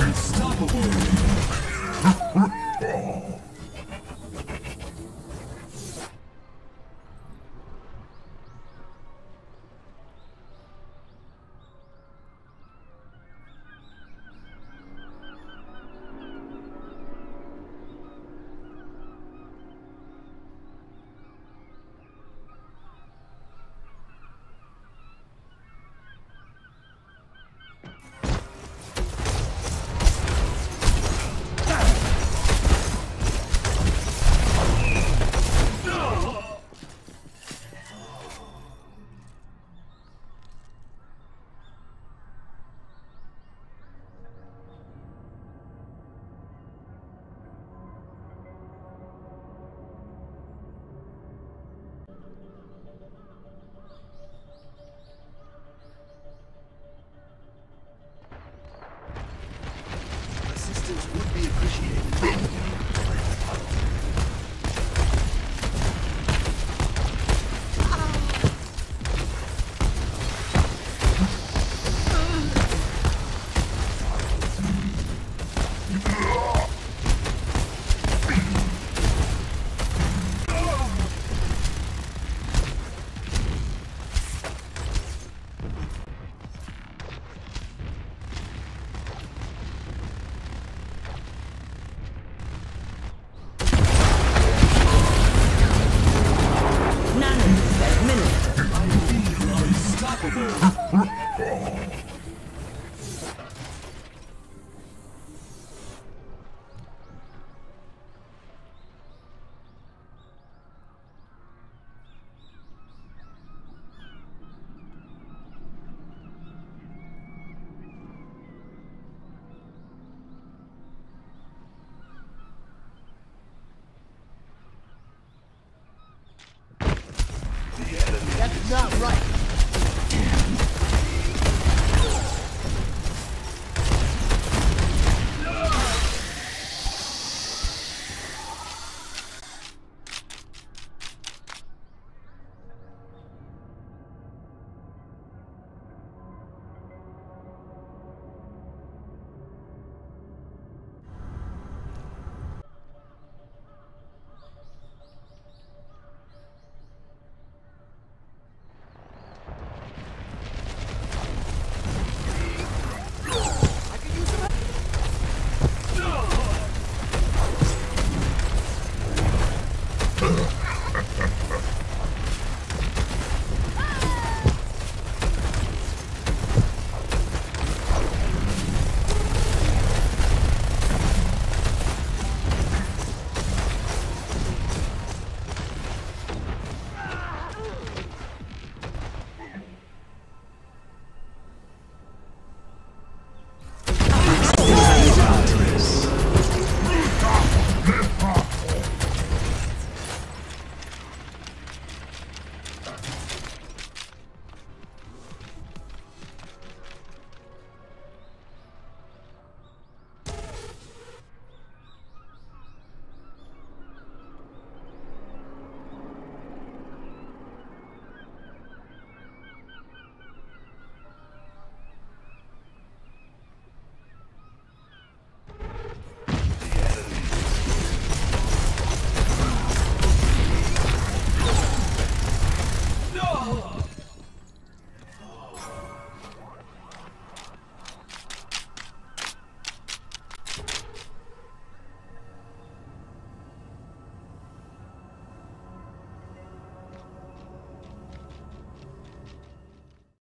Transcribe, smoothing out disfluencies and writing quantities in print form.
Unstoppable.